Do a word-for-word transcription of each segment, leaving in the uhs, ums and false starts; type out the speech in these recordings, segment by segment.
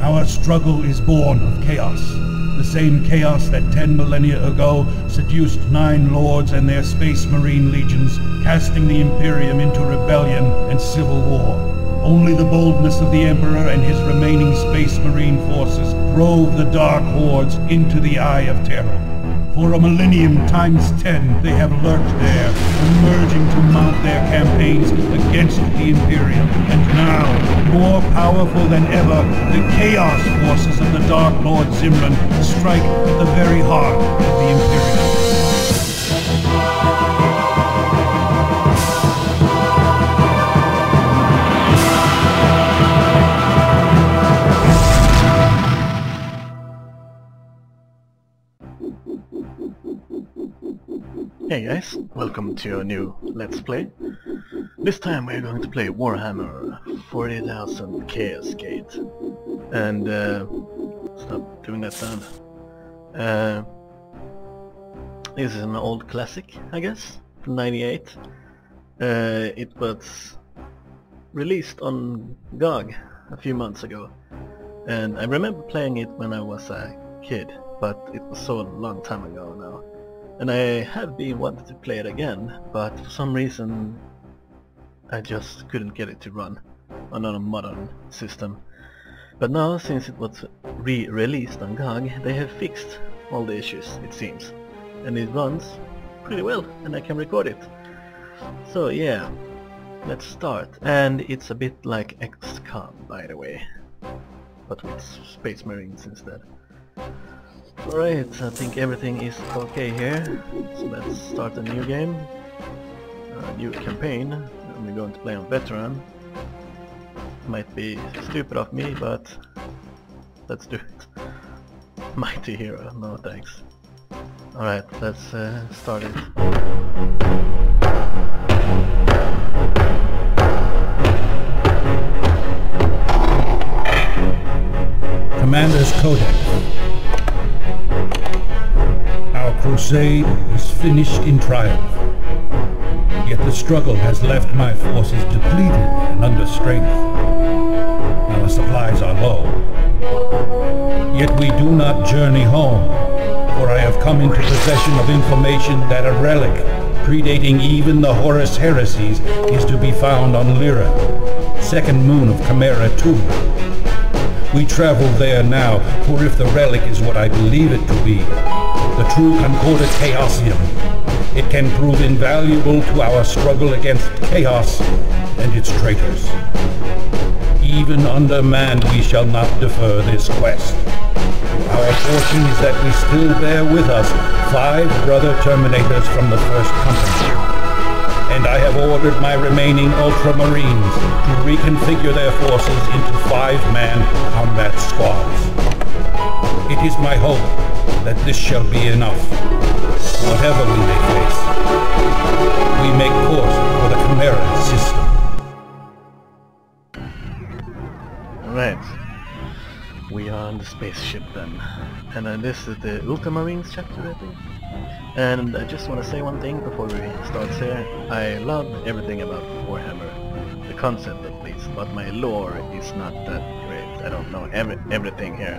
Our struggle is born of chaos. The same chaos that ten millennia ago seduced nine lords and their space marine legions, casting the Imperium into rebellion and civil war. Only the boldness of the Emperor and his remaining space marine forces drove the dark hordes into the eye of terror. For a millennium times ten, they have lurked there, emerging to mount their campaigns against the Imperium. And now, more powerful than ever, the Chaos forces of the Dark Lord Zimran strike at the very heart of the Imperium. Hey guys, welcome to a new Let's Play. This time we're going to play Warhammer forty thousand Chaos Gate. And uh, stop doing that sound. Uh, this is an old classic, I guess, from ninety-eight. Uh, it was released on G O G a few months ago. And I remember playing it when I was a kid, but it was so a long time ago now. And I have been wanting to play it again, but for some reason I just couldn't get it to run on a modern system. But now, since it was re-released on G O G, they have fixed all the issues, it seems. And it runs pretty well, and I can record it. So yeah, let's start. And it's a bit like X COM, by the way, but with Space Marines instead. Alright, I think everything is okay here, so let's start a new game, a new campaign, and we're going to play on Veteran. Might be stupid of me, but let's do it. Mighty Hero, no thanks. Alright, let's uh, start it. Commander's Codex. Our crusade is finished in triumph. Yet the struggle has left my forces depleted and under strength. Our supplies are low. Yet we do not journey home, for I have come into possession of information that a relic predating even the Horus Heresies is to be found on Lyra, second moon of Chimera two. We travel there now, for if the relic is what I believe it to be, the true Concordat Chaosium, it can prove invaluable to our struggle against chaos and its traitors. Even undermanned, we shall not defer this quest. Our fortune is that we still bear with us five brother Terminators from the First Company. And I have ordered my remaining Ultramarines to reconfigure their forces into five-man combat squads. It is my hope that this shall be enough, whatever we may face. We make course for the Chimera system. Alright, we are on the spaceship then. And uh, this is the Ultramarines chapter, I think. And I just want to say one thing before we start here. I love everything about Warhammer, the concept at least, but my lore is not that great. I don't know every, everything here.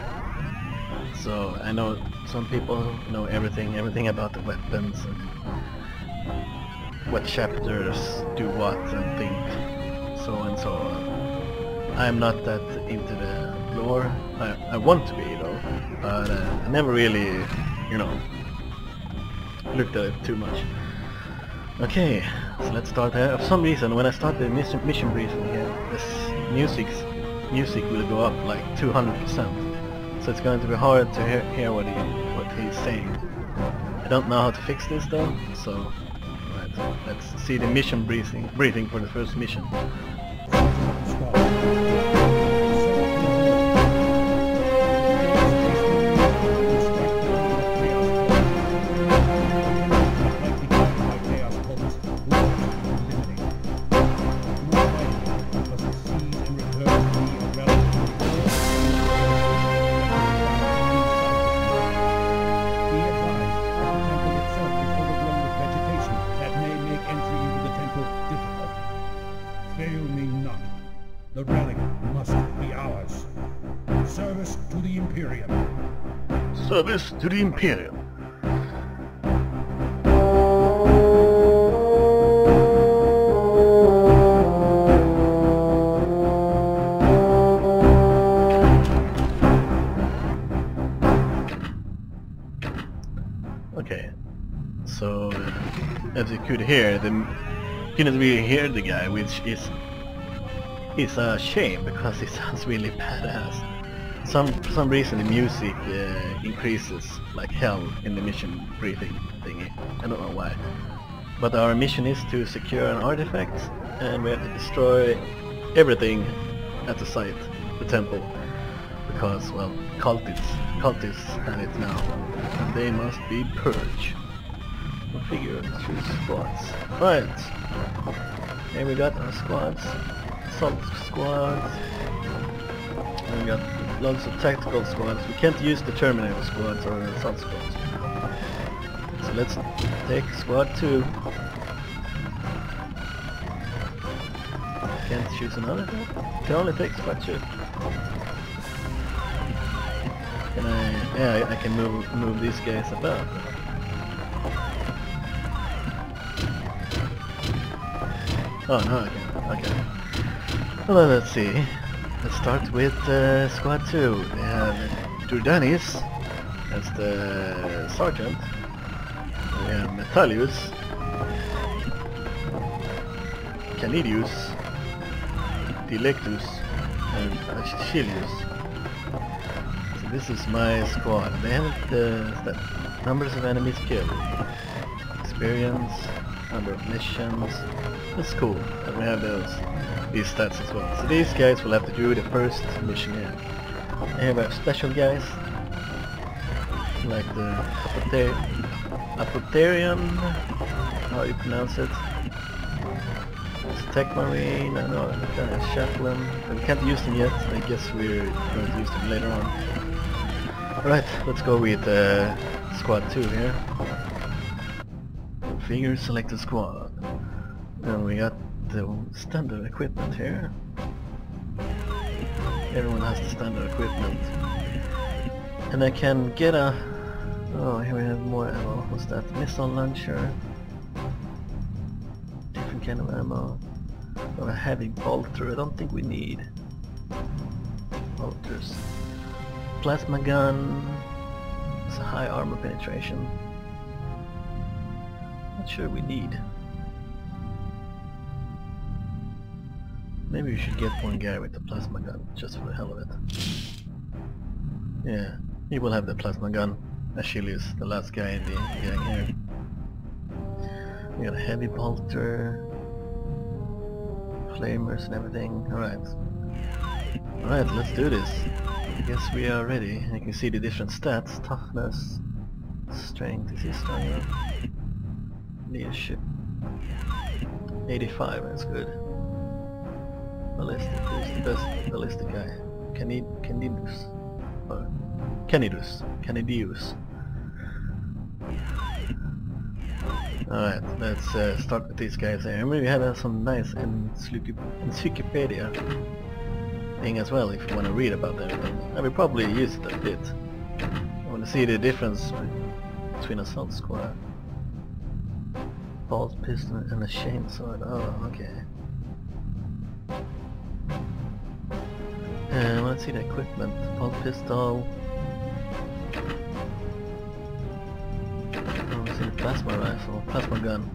So I know some people know everything, everything about the weapons, and what chapters do what and think, so and so on. I'm not that into the lore. I, I want to be though, but uh, I never really, you know, looked at it too much. Okay, so let's start there. For some reason, when I start the mission, mission briefing here, this music music will go up like two hundred percent. So it's going to be hard to hear, hear what he what he's saying. I don't know how to fix this though. So right, let's see the mission briefing briefing for the first mission. Fail me not. The relic Service to the Imperium. Service to the Imperium. Okay, so as you could hear, then you couldn't really hear the guy, which is is a shame because it sounds really badass. Some, for some reason the music uh, increases like hell in the mission briefing thingy. I don't know why. But our mission is to secure an artifact, and we have to destroy everything at the site, the temple. Because, well, cultists, cultists have it now. And they must be purged. We'll figure out two squads. Right! And we got our squads. Assault squad. And we got lots of tactical squads. We can't use the Terminator squads or assault squads. So let's take squad two. Can't choose another? Can only take squad two. Can I? Yeah, I can move move these guys about. Oh no, I can't. Okay. Well, let's see. Let's start with uh, squad two. We have Durdanis as the sergeant. We have Methalius, Canidius, Delectus, and Achilleus. So this is my squad. They have the numbers of enemies killed, experience, number of missions. That's cool. And we have those, these stats as well. So these guys will have to do the first mission here. Here we have special guys, like the Apothe Apotherium, how you pronounce it. It's a Tech Marine, I know, a Chaplain. We can't use them yet, I guess we're going to use them later on. Alright, let's go with uh, squad two here. Figure select a squad. And we got the standard equipment here. Everyone has the standard equipment. And I can get a... Oh, here we have more ammo. What's that? Missile launcher. Different kind of ammo. Or a heavy bolter. I don't think we need bolters. Plasma gun. It's a high armor penetration. Not sure we need. Maybe we should get one guy with the plasma gun, just for the hell of it. Yeah, he will have the plasma gun. Achilleus, the last guy in the gang here. We got a heavy bolter, flamers and everything. Alright. Alright, let's do this. I guess we are ready. You can see the different stats. Toughness, strength, is he stronger? Leadership eighty-five, that's good. Ballistic, who's the best ballistic guy? Canid Canidius. Or Canidius. Canidius. Alright, let's uh, start with these guys here. And we have uh, some nice encyclopedia thing as well if you want to read about everything. I will probably use it a bit. I want to see the difference between assault squad, bolt pistol and a chainsword. Oh, okay. Uh, let's see the equipment. Bolt pistol. Oh, let's see the plasma rifle. Plasma gun.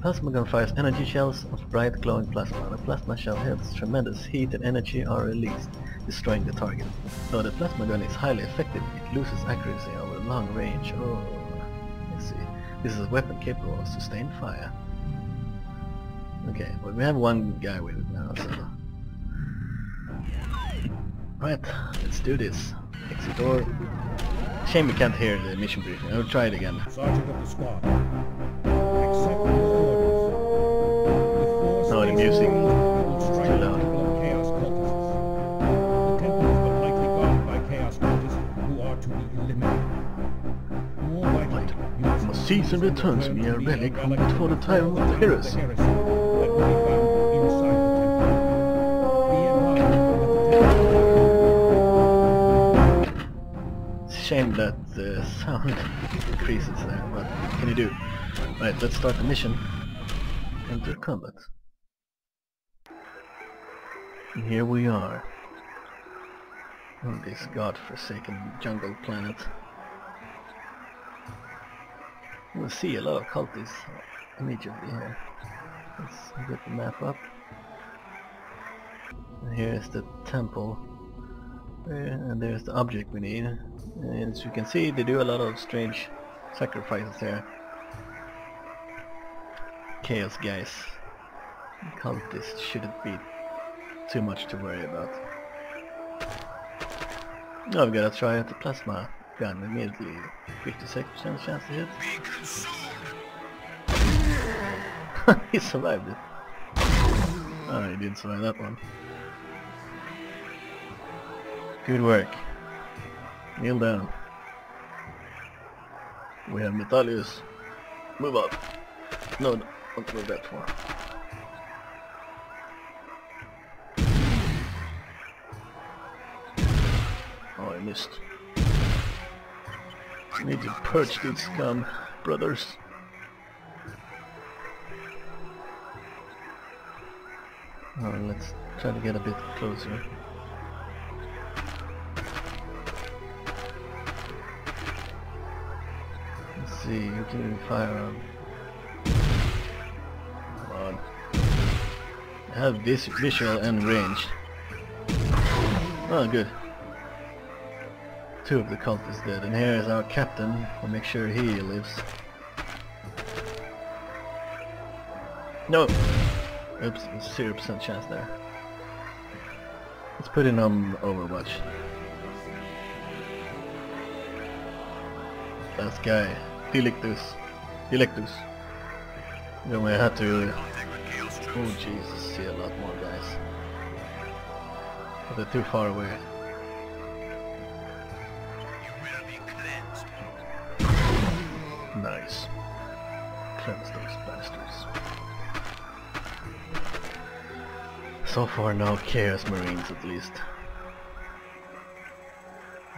Plasma gun fires energy shells of bright glowing plasma. The plasma shell hits. Tremendous heat and energy are released, destroying the target. Though the plasma gun is highly effective, it loses accuracy over long range. Oh, let's see. This is a weapon capable of sustained fire. Okay, well, we have one guy with it now, so... Right, let's do this. Exit door. Shame we can't hear the mission briefing. I'll try it again. Sergeant of the squad. Accept his orders. No, the music is too loud. The temple is but likely guarded by chaos cultists who are to be eliminated. More likely, you must seize and return to me a relic for the time of the heresy. Inside the temple. Be in line with the temple. shame that the sound increases there, but what can you do? Right, let's start the mission. Enter combat. And here we are. On this godforsaken jungle planet. We'll see a lot of cultists immediately here. Let's get the map up. And here's the temple. There, and there's the object we need. And as you can see, they do a lot of strange sacrifices there. Chaos guys. Cultists shouldn't be too much to worry about. Now I've got to try out the plasma gun immediately. fifty-six percent chance to hit. He survived it. Oh, he didn't survive that one. Good work. Kneel down. We have Methalius. Move up. No, no, don't move that far. Oh, I missed. I need to purge these scum, brothers. Oh, let's try to get a bit closer. Let's see, you can fire on. Come on. I have this visual and range. Oh, good. Two of the cultists dead, and here is our captain. We'll make sure he lives. No! Oops, zero percent chance there. Let's put in on Overwatch. Last guy, Delectus. Delectus. Then we had to... Oh Jesus, see a lot more guys. But they're too far away. Nice. Cleanse those bastards. So far no Chaos Marines at least.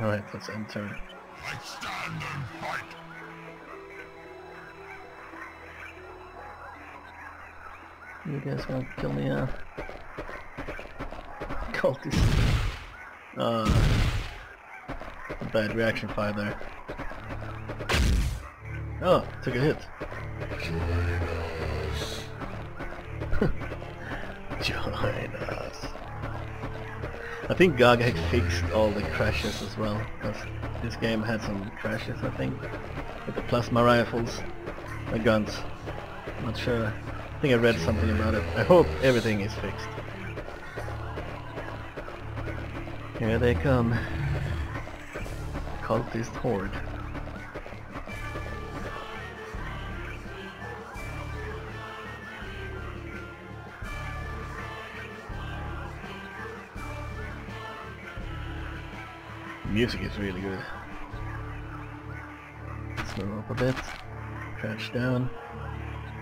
Alright, let's enter. Let's stand and fight. You guys gonna kill me now? Cultists. Uh, bad reaction fire there. Oh, took a hit. Join us. Join us. I think G O G had fixed all the crashes as well, because this game had some crashes, I think, with the plasma rifles, the guns. I'm not sure. I think I read something about it. I hope everything is fixed. Here they come. Cultist horde. Music is really good. Let's move up a bit. Crouch down.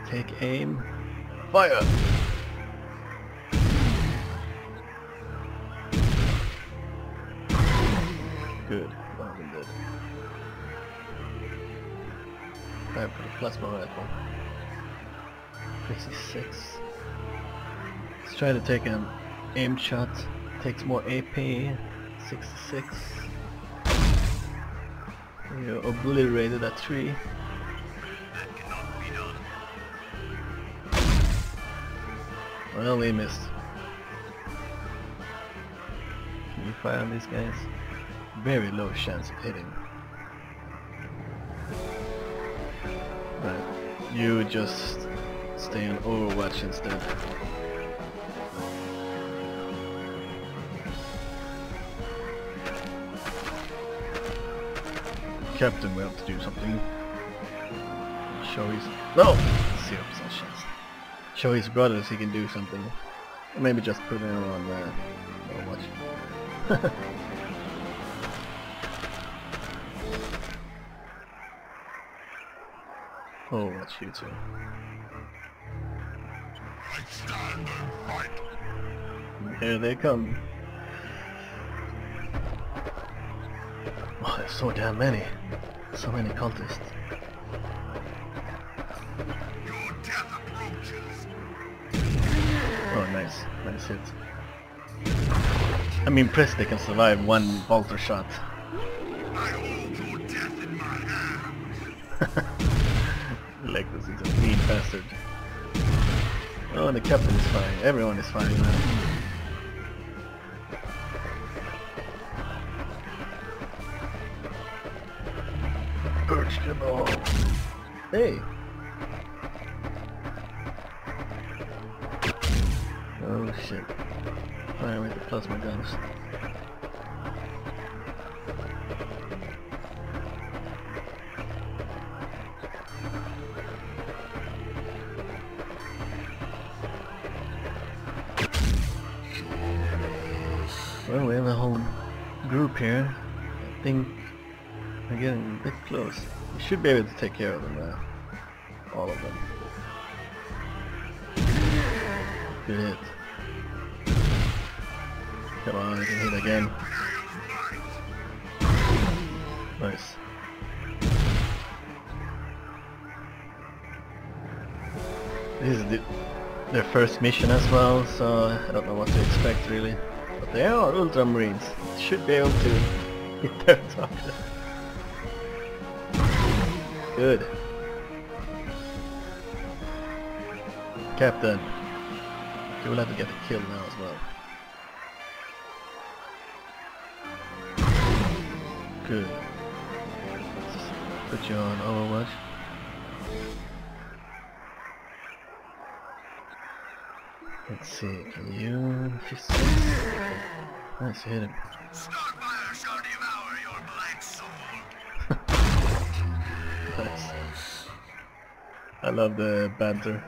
Take aim. Fire! Good. Well done, good. Fire for the plasma rifle. fifty-six. Let's try to take an aim shot. Takes more A P. sixty-six. You obliterated that tree. That cannot be done. Well, they missed. Can you fire on these guys? Very low chance of hitting. Right. You just stay on Overwatch instead. Captain will have to do something. Show his... No! Zero percent chance. Show his brothers he can do something. Or maybe just put him on the... Uh, watch. Oh, watch you too. Here they come. There's so damn many. So many cultists. Oh, nice. Nice hit. I'm impressed they can survive one bolter shot. Delectus is a mean bastard. Oh, and the captain is fine. Everyone is fine now. Perch them all. Hey! Oh shit. Fire with the plasma guns. Well, we have a whole group here. I think we're getting a bit close. We should be able to take care of them now. All of them. Good hit. Come on, I can hit again. Nice. This is the, their first mission as well, so I don't know what to expect really. But they are Ultramarines. Should be able to hit their target. Good. Captain. You will have to get a kill now as well. Good. Let's put you on Overwatch. Let's see, can you... fifty-six? Nice, you hit him. Starfire shall devour your black soul. Nice. I love the banter.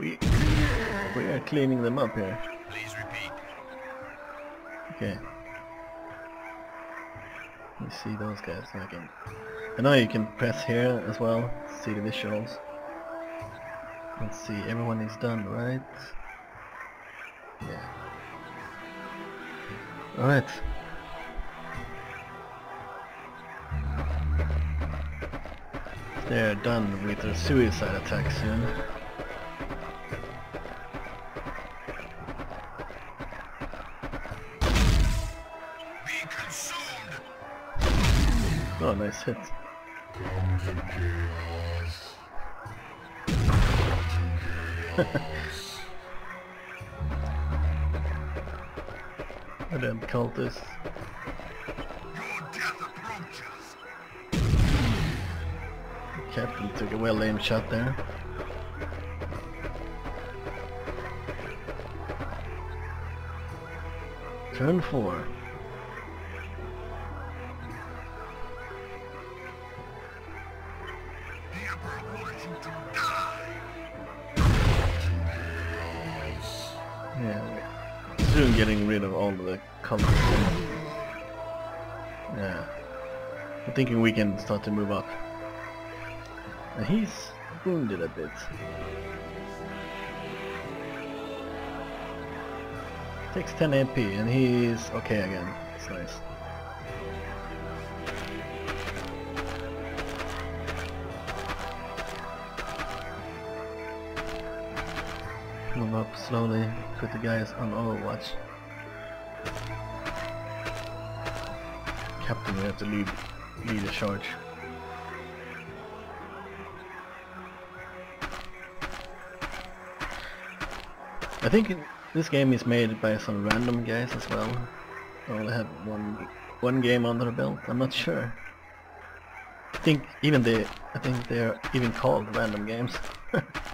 We we are cleaning them up here. Please repeat. Okay. You see those guys again. And now you can press here as well. See the visuals. Let's see. Everyone is done, right? Yeah. All right. They're done with their suicide attack soon. Oh, nice hit. I damn cultists. The captain took a well-aimed shot there. Turn four. Getting rid of all the cultists. Yeah, I'm thinking we can start to move up. And he's wounded a bit. Takes ten A P, and he's okay again. It's nice. Move up slowly. Put the guys on Overwatch. Captain, we have to lead lead a charge. I think this game is made by some random guys as well. I only have one one game under the belt. I'm not sure. I think even they I think they are even called random games.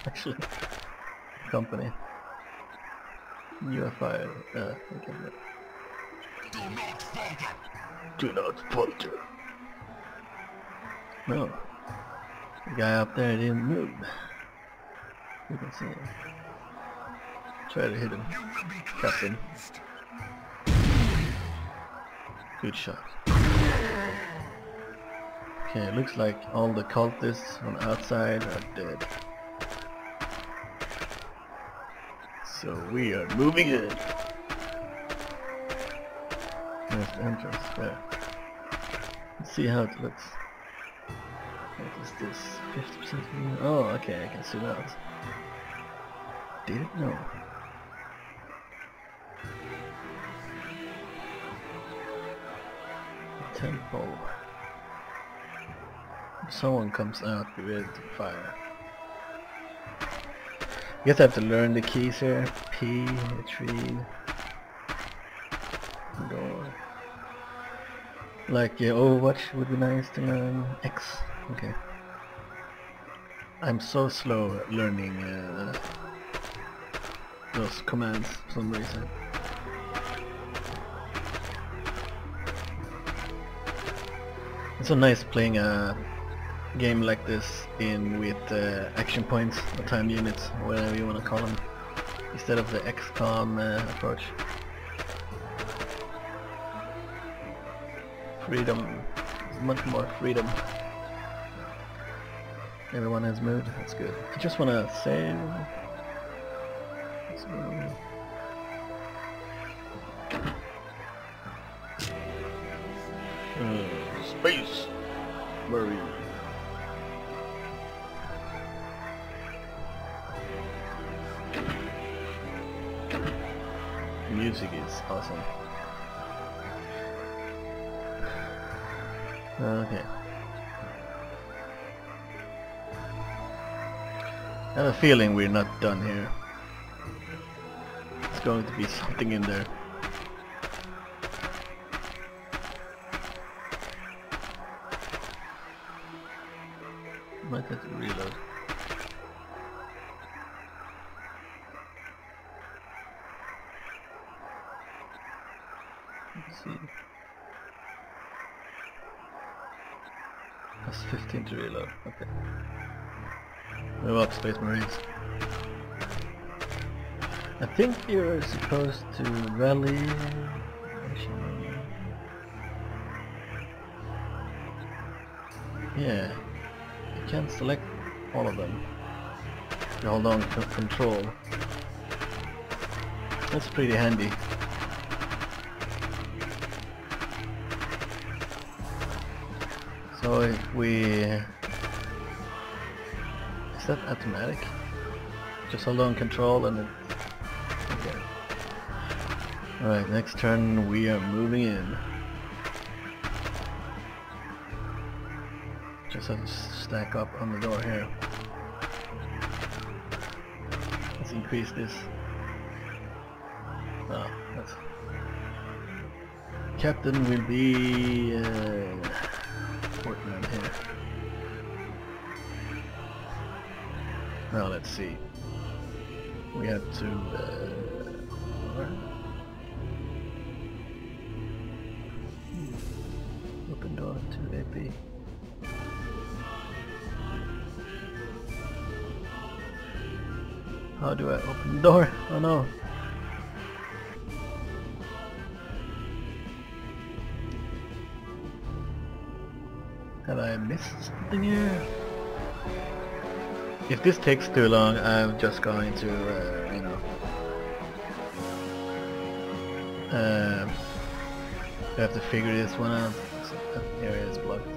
Actually, company. U F I, uh, okay. Do not falter! Do not falter! No. The guy up there didn't move. You can see him. Try to hit him. Captain. Good shot. Okay, looks like all the cultists on the outside are dead. so we are moving in. There's the entrance there. Let's see how it looks. What is this? fifty percent? Oh, okay, I can see that. Didn't know. The temple. If someone comes out, be ready to fire. I guess I have to learn the keys here. P, retrieve, door. Like yeah, Overwatch would be nice to learn. X, okay. I'm so slow at learning uh, those commands for some reason. It's so nice playing a game like this in with uh, action points or time units, whatever you want to call them, instead of the X COM uh, approach. Freedom, much more freedom. Everyone has moved, that's good. I just want to save. Let's move. Uh, space Marine. Music is awesome. Okay. I have a feeling we're not done here. There's going to be something in there. Might have to reload. Let's see. That's fifteen to reload. Okay. Move up, Space Marines. I think you're supposed to rally. Yeah. You can't select all of them. You hold on to control. That's pretty handy. So if we... Is that automatic? Just hold on control and it... Okay. Alright, next turn we are moving in. Just have to stack up on the door here. Let's increase this. Oh, that's... Captain will be... Uh... Portland here. Now let's see. We have to. Uh, open door to A P. How do I open the door? Oh no. Have I missed something here? If this takes too long, I'm just going to, uh, you know, uh, I have to figure this one out. That area is blocked.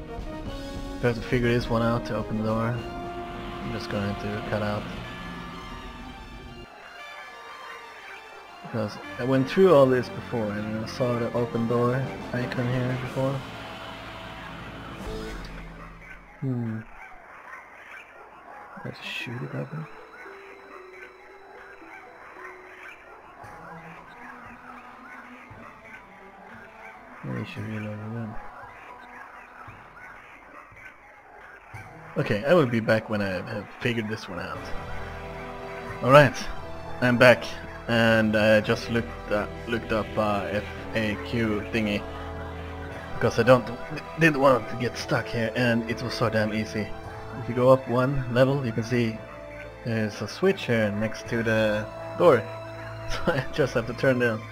I have to figure this one out to open the door. I'm just going to cut out, because I went through all this before and I saw the open door icon here before. Hmm. Let's shoot it up. Maybe I should reload again. Okay, I will be back when I have figured this one out. Alright, I'm back, and I just looked up, looked up uh, F A Q thingy. Because I don't didn't want to get stuck here, and it was so damn easy. If you go up one level, you can see there's a switch here next to the door. So I just have to turn down,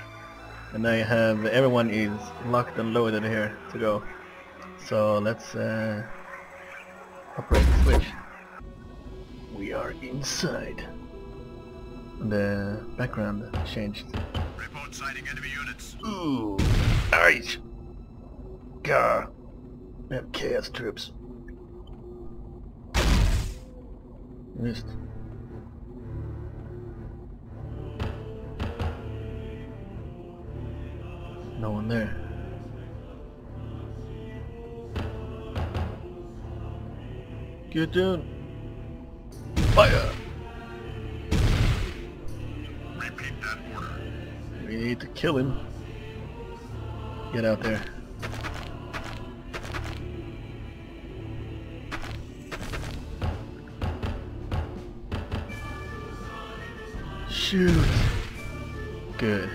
and I have everyone is locked and loaded here to go. So let's uh, operate the switch. We are inside. the background changed. Report sighting enemy units. Ooh, nice. Gah. Them chaos troops. Missed. No one there. Get down. Fire! Repeat that order. We need to kill him. Get out there. Shoot. Good.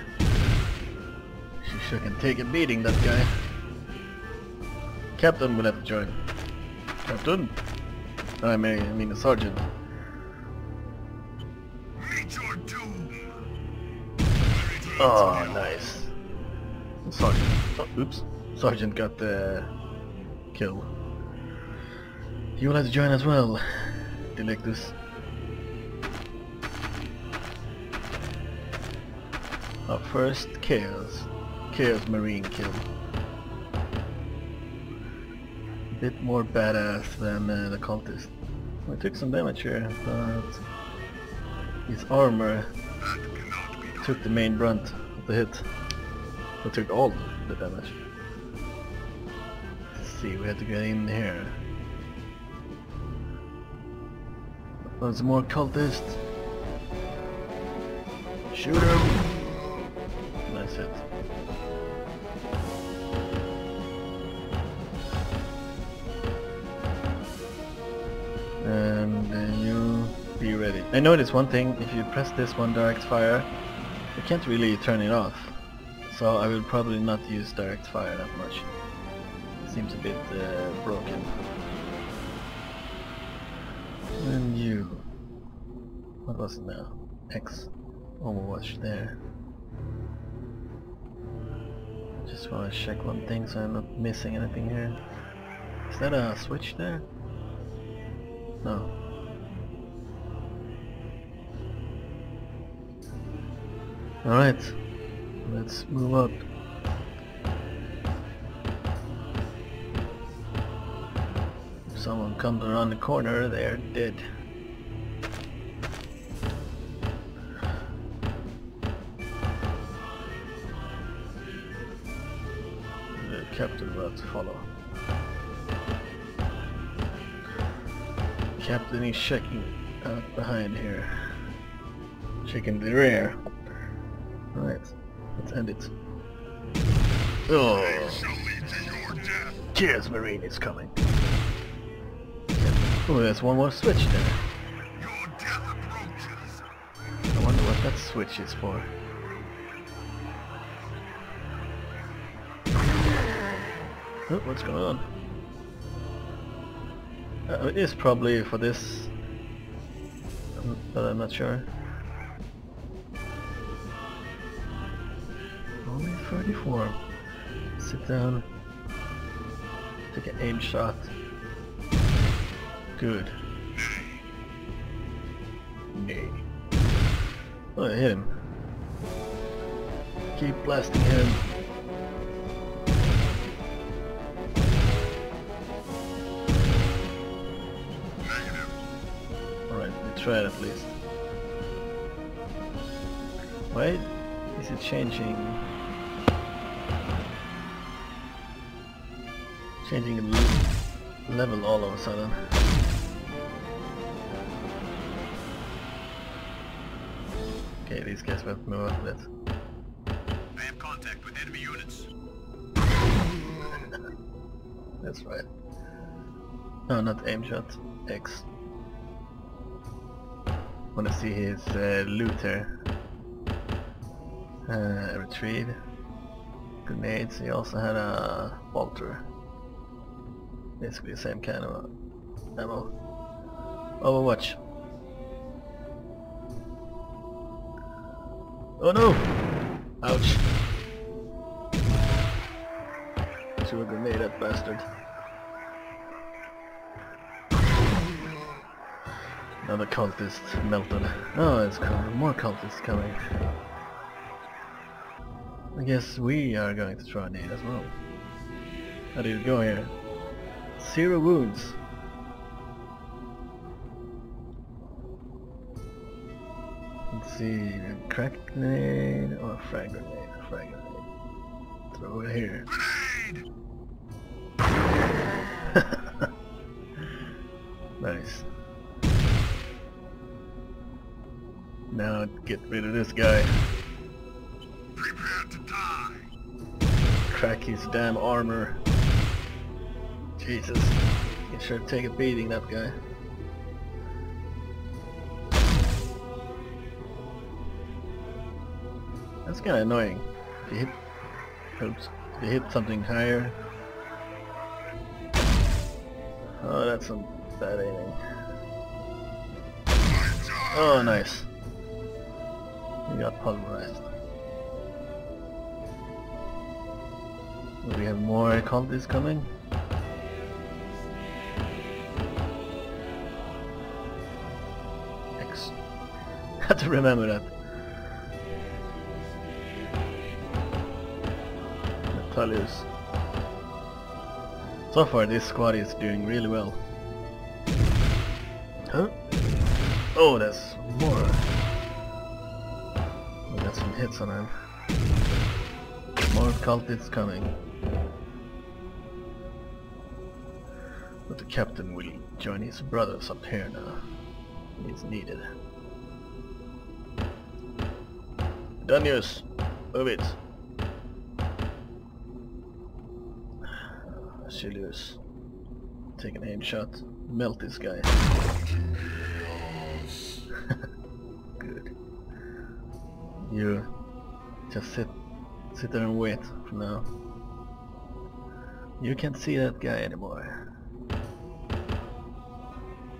She sure can take a beating, that guy. Captain will have to join. Captain? I mean, I mean the sergeant. Meet your doom. Oh, nice. Sergeant. Oh, oops. Sergeant got the kill. You will have to join as well, Delectus. Our first Chaos. Chaos Marine kill. A bit more badass than uh, the cultist. I took some damage here, but his armor took the main brunt of the hit. It took all the damage. Let's see, we have to get in here. There's more cultist. Shoot him! Nice hit. And uh, you be ready. I noticed one thing, if you press this one direct fire, you can't really turn it off. So I will probably not use direct fire that much. Seems a bit uh, broken. And you... What was it now? X. Overwatch there. Just want to check one thing so I'm not missing anything here. Is that a switch there? No. Alright. Let's move up. If someone comes around the corner, they're dead. Captain will have to follow. Captain is checking out behind here. Checking the rear. Alright, let's end it. Oh! Cheers, Marine is coming. Oh, there's one more switch there. I wonder what that switch is for. Oh, what's going on? Uh, it is probably for this, but I'm not sure. Only thirty-four. Sit down. Take an aim shot. Good. Nay. Oh, I hit him. Keep blasting him. Try it at least. Why is it changing? Changing the level all of a sudden. Okay, these guys will move up a bit. I have contact with enemy units. That's right. No, not aim shot. X. I want to see his uh, loot here. Uh, retrieve. Grenades. He also had a bolter. Basically the same kind of ammo. Overwatch. Oh no! Ouch. Threw a grenade at bastard. Another cultist melted. Oh, it's more cultists coming. I guess we are going to try Nate as well. How did it go here? Zero wounds. Let's see, crack grenade or frag grenade, frag grenade. Throw it here. Nice. Now get rid of this guy. Prepare to die. Crack his damn armor. Jesus. He sure take a beating, that guy. That's kinda annoying. If you hit oops, if you hit something higher. Oh, that's some bad aiming. Oh, nice. We got pulverized. Do we have more cultists coming? X. Had to remember that. Methalius. So far, this squad is doing really well. Huh? Oh, that's more. We got some hits on him. More cultists coming. But the captain will join his brothers up here now. It's needed. Durdanis, move it. Achilleus, take an aim shot. Melt this guy. Good. You just sit sit there and wait for now. You can't see that guy anymore.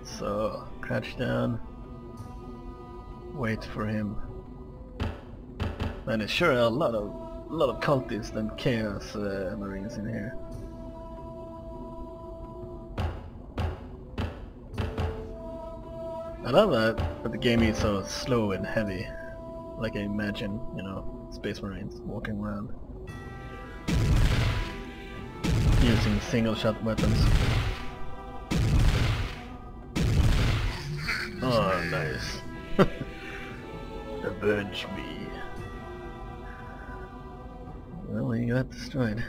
So crouch down, wait for him. Man, there's sure a lot of a lot of cultists and chaos uh, marines in here. I love that, but the game is so slow and heavy. Like I imagine, you know, space marines walking around using single-shot weapons. Oh, nice. Avenge me. Well, you got destroyed.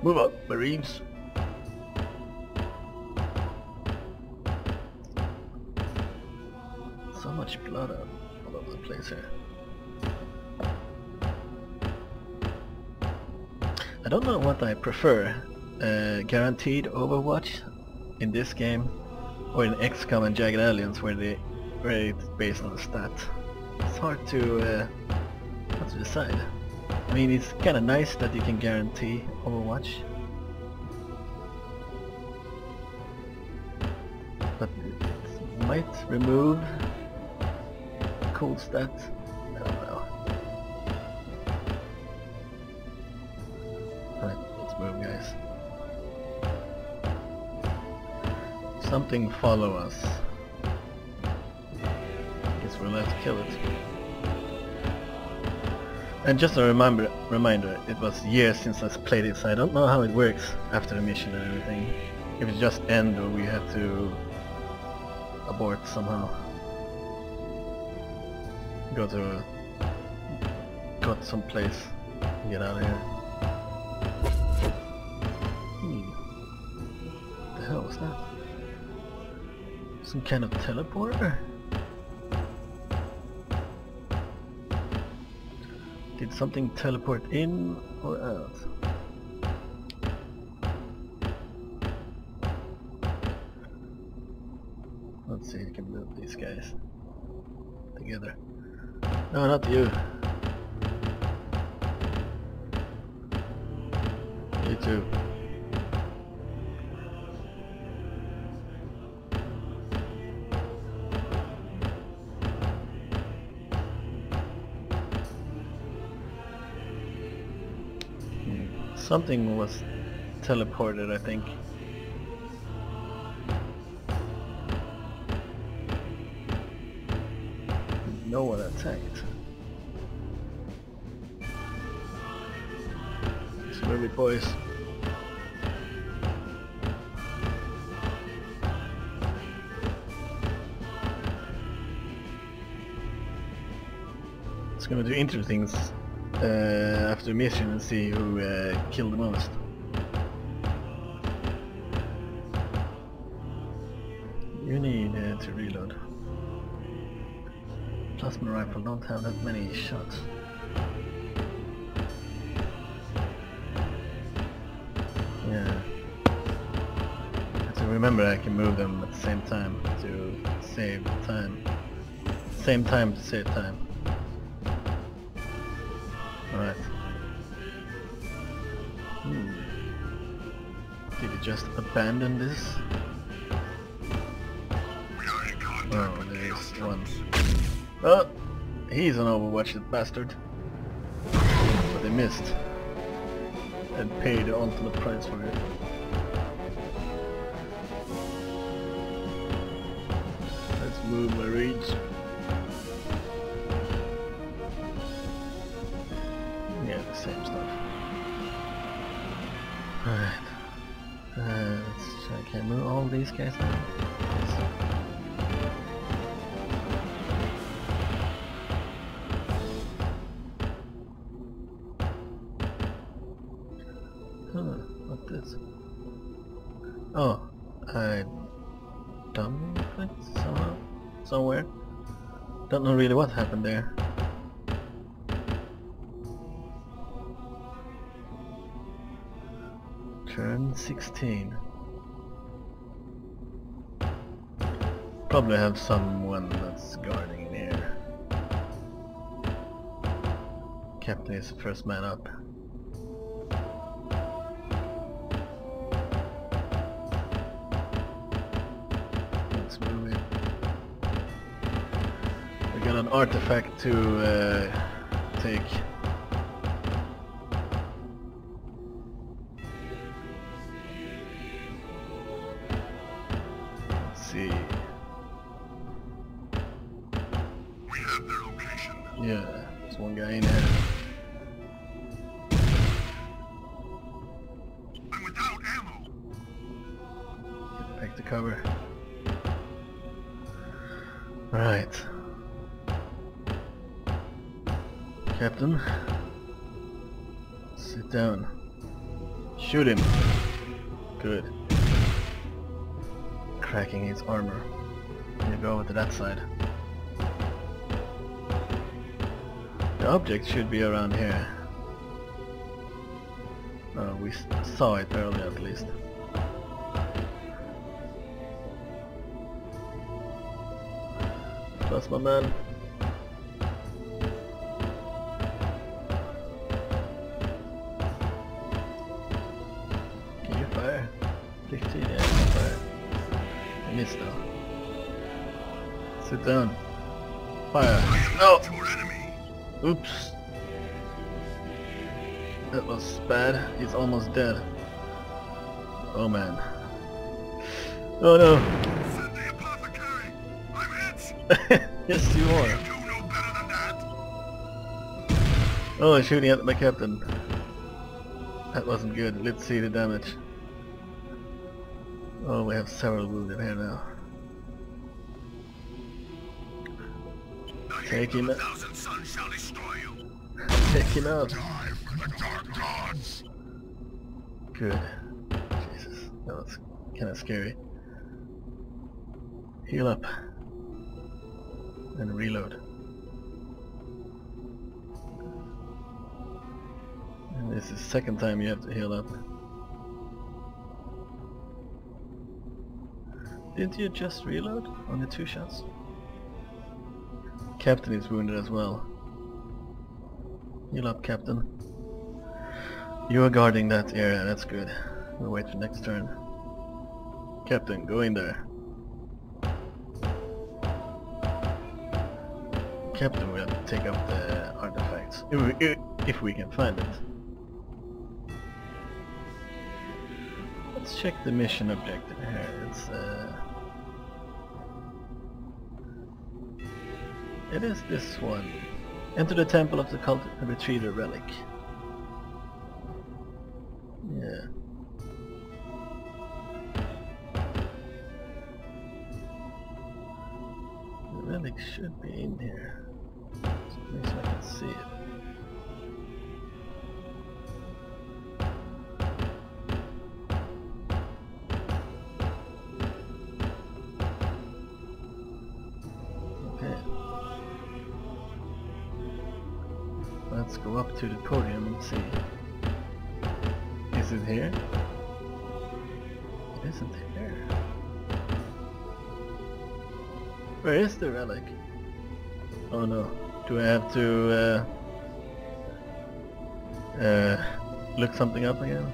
Move up, marines. So much blood all over the place here. I don't know what I prefer, uh, guaranteed Overwatch in this game, or in X COM and Jagged Alliance, where they where it's based on stat. It's hard to uh, hard to decide. I mean, it's kind of nice that you can guarantee Overwatch, but it might remove cool stats. I don't know. Alright, let's move, guys. Something follow us. Guess we'll have to kill it. And just a remember, reminder, it was years since I played it, so I don't know how it works after the mission and everything. If it just ends or we have to abort somehow. Go to uh, go to some place and get out of here. Hmm. What the hell was that? Some kind of teleporter? Did something teleport in or out? Let's see if we can move these guys together. No, not you. You too. Hmm. Something was teleported, I think. no one attacked. Let's move it, boys. It's gonna do interesting things uh, after the mission and see who uh, killed the most. You need uh, to reload. Plasma rifle don't have that many shots. Yeah. So remember, I can move them at the same time to save time. Same time to save time. Alright. Hmm. Did it just abandon this? Oh, there is one. Oh! He's an Overwatch, that bastard. But they missed. And paid the ultimate price for it. Let's move my reach. Yeah, the same stuff. Alright. Uh, let's check. Can I move all these guys now? Yes. Oh, I dumb it somehow, somewhere. Don't know really what happened there. Turn sixteen. Probably have someone that's guarding in here. Captain is the first man up. An artifact to uh, take. Let's see. We have their location. Yeah, there's one guy in here. I'm without ammo. Get back to cover. Right. Captain, sit down. Shoot him. Good. Cracking his armor. You go over to that side. The object should be around here. Oh, we saw it earlier at least. That's my man. Sit down. Fire. No! Oops. That was bad. He's almost dead. Oh man. Oh no. Send the apothecary. I'm it. Yes you are. You do know better than that. Oh, I'm shooting at my captain. That wasn't good. Let's see the damage. Oh, we have several wounded here now. Take him out. Take him out. Good. Jesus, that was kind of scary. Heal up. And reload. And this is the second time you have to heal up. Didn't you just reload on the two shots? Captain is wounded as well. Heal up, Captain. You are guarding that area, that's good. We'll wait for next turn. Captain, go in there. Captain will have to take up the artifacts, if we, if we can find it. Let's check the mission objective here. It's, uh, It is this one. Enter the temple of the cult and retrieve the relic. Yeah. The relic should be in here. At least I can see it. Let's go up to the podium and see. Is it here? It isn't here. Where is the relic? Oh no. Do I have to uh, uh, look something up again?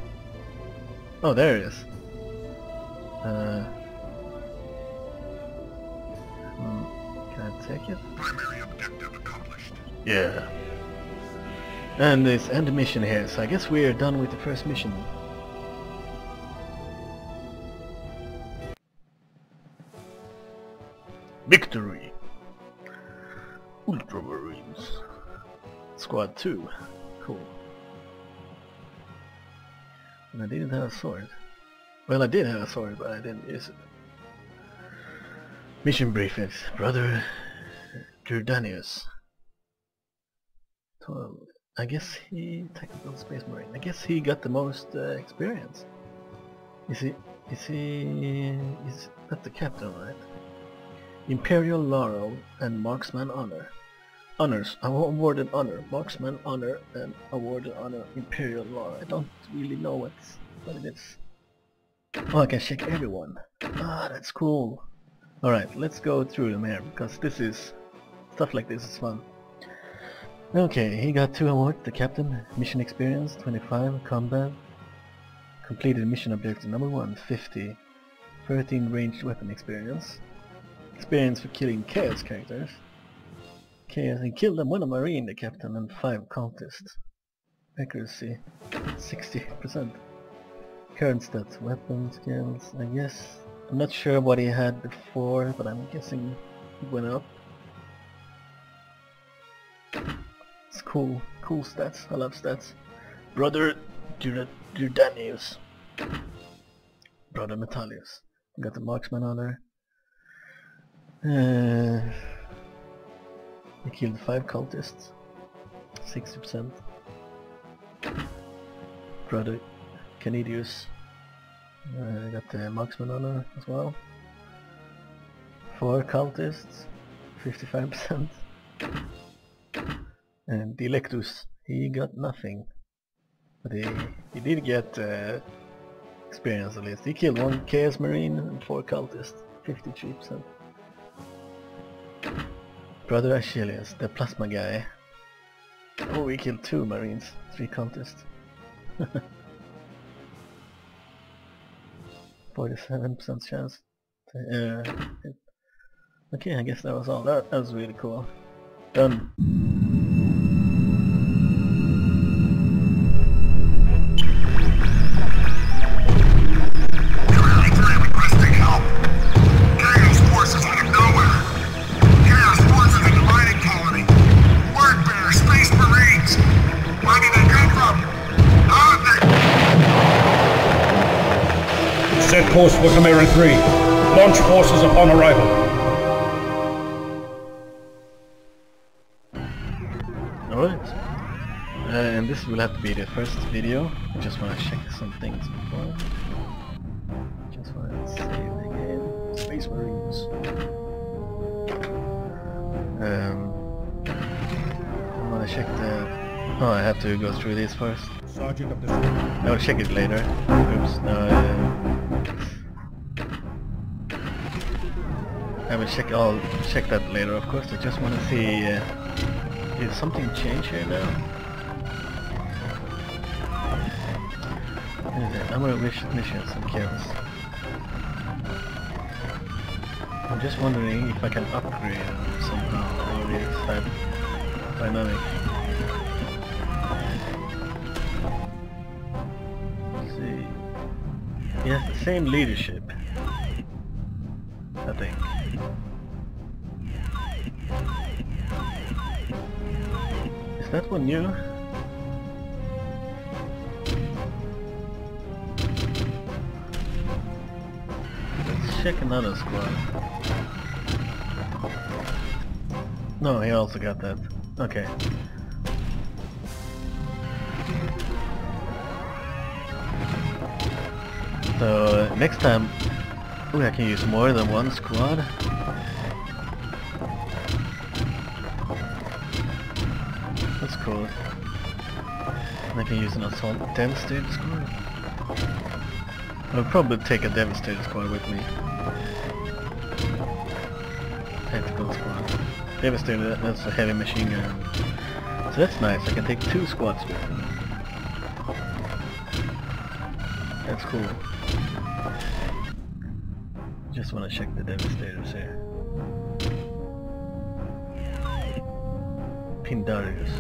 Oh, there it is. Uh, hmm. Can I take it? Primary objective accomplished. Yeah. And it's end mission here, so I guess we're done with the first mission. Victory! Ultramarines. Squad two. Cool. And I didn't have a sword. Well, I did have a sword, but I didn't use it. Mission briefings. Brother Jordanius. twelve. I guess he... Technical Space Marine. I guess he got the most uh, experience. Is he... Is he... Is that the captain, right? Imperial Laurel and Marksman Honor. Honors. I awarded Honor. Marksman Honor and awarded Honor Imperial Laurel. I don't really know what's, what it is. Oh, I can check everyone. Ah, that's cool. Alright, let's go through them here because this is... Stuff like this is fun. Okay, he got two awards, the captain, mission experience, twenty-five, combat, completed mission objective number one, fifty, thirteen ranged weapon experience, experience for killing chaos characters, chaos and killed them when a marine, the captain, and five cultists, accuracy, sixty percent, current stats, weapon skills, I guess, I'm not sure what he had before, but I'm guessing it went up. Cool, cool stats. I love stats. Brother Durdanis. Brother Methalius. Got the marksman honor. Uh, he killed five cultists. sixty percent. Brother Canidius. Uh, got the marksman honor as well. Four cultists. fifty-five percent. And Delectus, he got nothing, but he, he did get uh, experience at least. He killed one Chaos Marine and four cultists, fifty-three percent. Brother Achilleus, the plasma guy. Oh, he killed two Marines, three cultists. forty-seven percent chance. To, uh, okay, I guess that was all. That, that was really cool. Done. Set course for Chimera three. Launch forces upon arrival. Alright. Uh, and this will have to be the first video. I just want to check some things before. Just want to save the game. Space Marines. Um, I want to check the... Oh, I have to go through this first. Sergeant of the... No, check it later. Oops, no, uh, I will check. I'll check that later, of course. I just want to see uh, if something changed here now. Number of missions and kills. I'm just wondering if I can upgrade somehow or if I'm dynamic. Let's see. Yeah, the same leadership. I think. Is that one new? Let's check another squad. No, he also got that. Okay. So, uh, next time... Ooh, I can use more than one squad. That's cool. And I can use an assault devastated squad. I'll probably take a devastated squad with me. Tactical squad. Devastated, that's a heavy machine gun. So that's nice, I can take two squads with me. That's cool. Just want to check the Devastators here. Pindarius.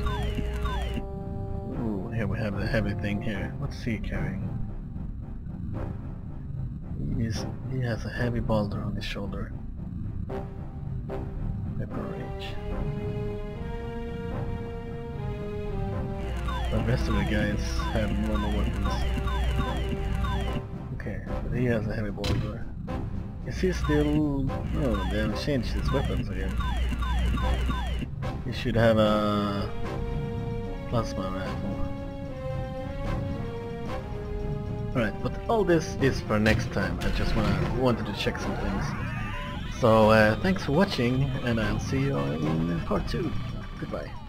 Ooh, here we have the heavy thing here. What's he carrying? He's, he has a heavy boulder on his shoulder. Pepper Rage. The rest of the guys have normal weapons. Okay, but he has a heavy boulder. Is he still... Oh, they have changed his weapons again. He should have a... plasma rifle. Alright, but all this is for next time. I just wanna, wanted to check some things. So, uh, thanks for watching, and I'll see you in part two. Goodbye.